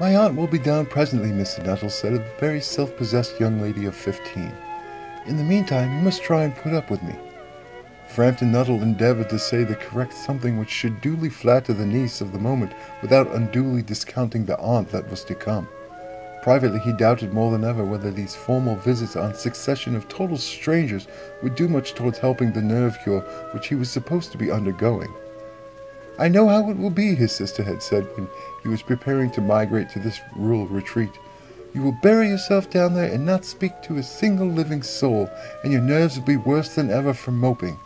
"My aunt will be down presently," Mr. Nuttall said, a very self-possessed young lady of 15. "In the meantime, you must try and put up with me." Framton Nuttall endeavored to say the correct something which should duly flatter the niece of the moment without unduly discounting the aunt that was to come. Privately he doubted more than ever whether these formal visits on succession of total strangers would do much towards helping the nerve cure which he was supposed to be undergoing. "I know how it will be," his sister had said when he was preparing to migrate to this rural retreat. "You will bury yourself down there and not speak to a single living soul, and your nerves will be worse than ever from moping.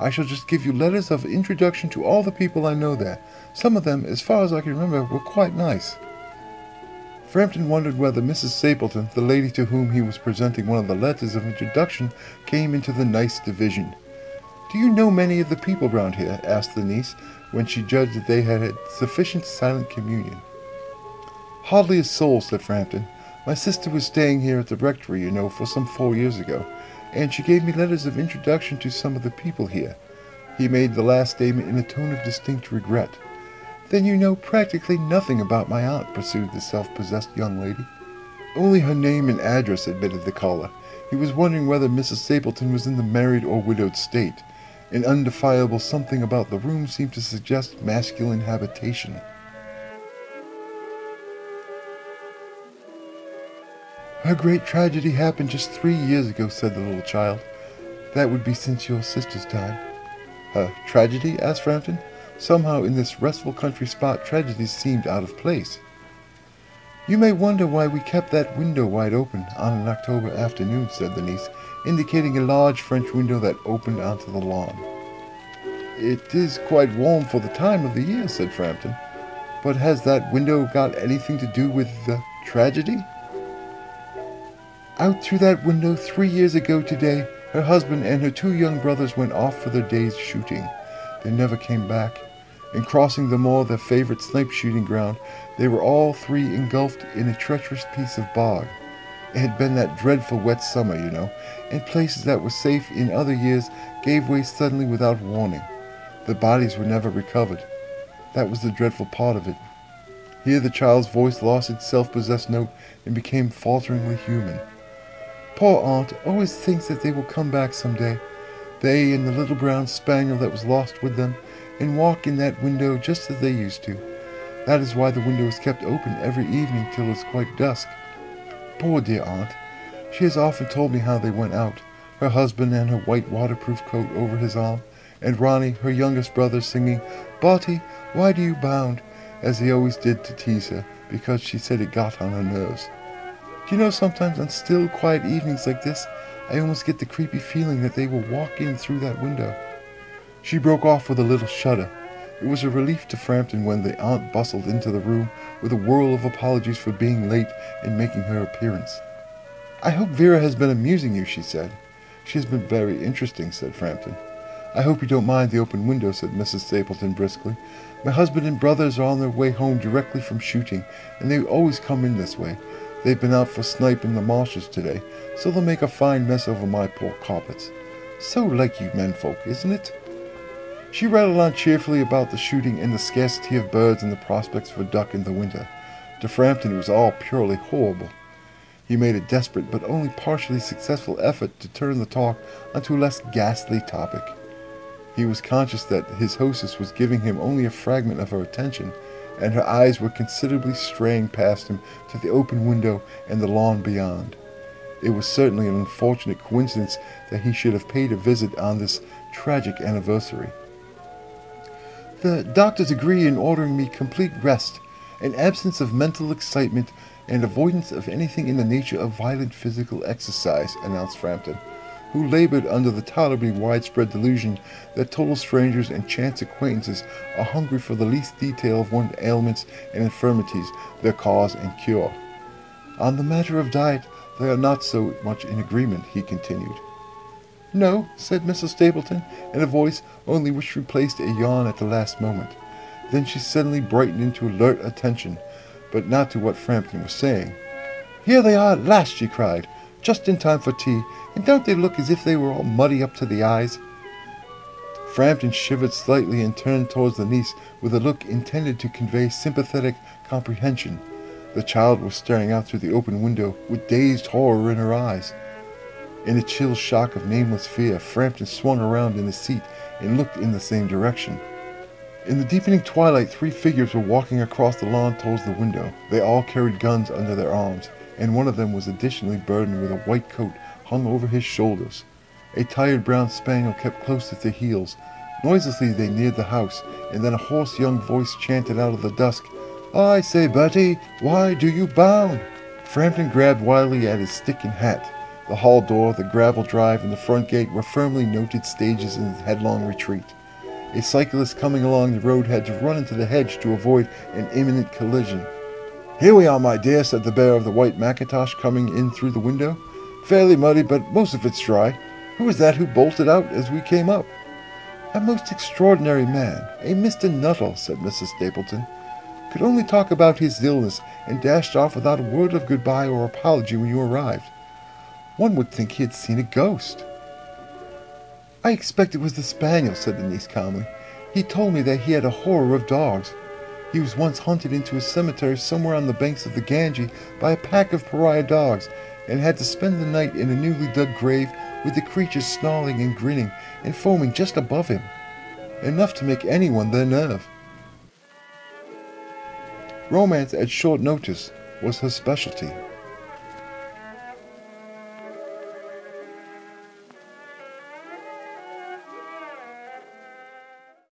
I shall just give you letters of introduction to all the people I know there. Some of them, as far as I can remember, were quite nice." Framton wondered whether Mrs. Sappleton, the lady to whom he was presenting one of the letters of introduction, came into the nice division. "Do you know many of the people round here?" asked the niece, when she judged that they had had sufficient silent communion. "Hardly a soul," said Framton. "My sister was staying here at the rectory, you know, for some 4 years ago, and she gave me letters of introduction to some of the people here." He made the last statement in a tone of distinct regret. "Then you know practically nothing about my aunt," pursued the self-possessed young lady. "Only her name and address," admitted the caller. He was wondering whether Mrs. Sappleton was in the married or widowed state. An undefinable something about the room seemed to suggest masculine habitation. "Her great tragedy happened just 3 years ago," said the little child. "That would be since your sister's time." "Her tragedy?" asked Framton. Somehow, in this restful country spot, tragedies seemed out of place. "You may wonder why we kept that window wide open on an October afternoon," said the niece, indicating a large French window that opened onto the lawn. "It is quite warm for the time of the year," said Framton. "But has that window got anything to do with the tragedy?" "Out through that window 3 years ago today, her husband and her 2 young brothers went off for their day's shooting. They never came back. In crossing the moor, their favorite snipe shooting ground, they were all 3 engulfed in a treacherous piece of bog. It had been that dreadful wet summer, you know, and places that were safe in other years gave way suddenly without warning. The bodies were never recovered. That was the dreadful part of it." Here the child's voice lost its self-possessed note and became falteringly human. "Poor aunt always thinks that they will come back some day. They and the little brown spaniel that was lost with them, and walk in that window just as they used to. That is why the window is kept open every evening till it's quite dusk. Poor dear aunt! She has often told me how they went out, her husband and her white waterproof coat over his arm, and Ronnie, her youngest brother, singing, 'Bertie, why do you bound?' as he always did to tease her, because she said it got on her nerves. Do you know, sometimes on still, quiet evenings like this, I almost get the creepy feeling that they will walk in through that window." She broke off with a little shudder. It was a relief to Framton when the aunt bustled into the room with a whirl of apologies for being late and making her appearance. "I hope Vera has been amusing you," she said. "She has been very interesting," said Framton. "I hope you don't mind the open window," said Mrs. Sappleton briskly. "My husband and brothers are on their way home directly from shooting, and they always come in this way. They've been out for snipe in the marshes today, so they'll make a fine mess over my poor carpets. So like you menfolk, isn't it?" She rattled on cheerfully about the shooting and the scarcity of birds and the prospects for duck in the winter. To Framton it was all purely horrible. He made a desperate but only partially successful effort to turn the talk onto a less ghastly topic. He was conscious that his hostess was giving him only a fragment of her attention, and her eyes were considerably straying past him to the open window and the lawn beyond. It was certainly an unfortunate coincidence that he should have paid a visit on this tragic anniversary. "The doctors agree in ordering me complete rest, an absence of mental excitement, and avoidance of anything in the nature of violent physical exercise," announced Framton, who labored under the tolerably widespread delusion that total strangers and chance acquaintances are hungry for the least detail of one's ailments and infirmities, their cause and cure. "On the matter of diet, they are not so much in agreement," he continued. "No," said Mrs. Sappleton, in a voice only which replaced a yawn at the last moment. Then she suddenly brightened into alert attention, but not to what Framton was saying. "Here they are at last," she cried, "just in time for tea, and don't they look as if they were all muddy up to the eyes?" Framton shivered slightly and turned towards the niece with a look intended to convey sympathetic comprehension. The child was staring out through the open window with dazed horror in her eyes. In a chill shock of nameless fear, Framton swung around in his seat and looked in the same direction. In the deepening twilight, three figures were walking across the lawn towards the window. They all carried guns under their arms, and one of them was additionally burdened with a white coat hung over his shoulders. A tired brown spaniel kept close at their heels. Noiselessly they neared the house, and then a hoarse young voice chanted out of the dusk, "I say, Bertie, why do you bound?" Framton grabbed wildly at his stick and hat. The hall door, the gravel drive, and the front gate were firmly noted stages in his headlong retreat. A cyclist coming along the road had to run into the hedge to avoid an imminent collision. "Here we are, my dear," said the bearer of the white mackintosh, coming in through the window. "Fairly muddy, but most of it's dry. Who was that who bolted out as we came up?" "A most extraordinary man, a Mr. Nuttall," said Mrs. Sappleton. "Could only talk about his illness, and dashed off without a word of goodbye or apology when you arrived. One would think he had seen a ghost." "I expect it was the spaniel," said Denise calmly. "He told me that he had a horror of dogs. He was once hunted into a cemetery somewhere on the banks of the Ganges by a pack of pariah dogs, and had to spend the night in a newly dug grave with the creatures snarling and grinning and foaming just above him. Enough to make anyone their nerve." Romance at short notice was her specialty.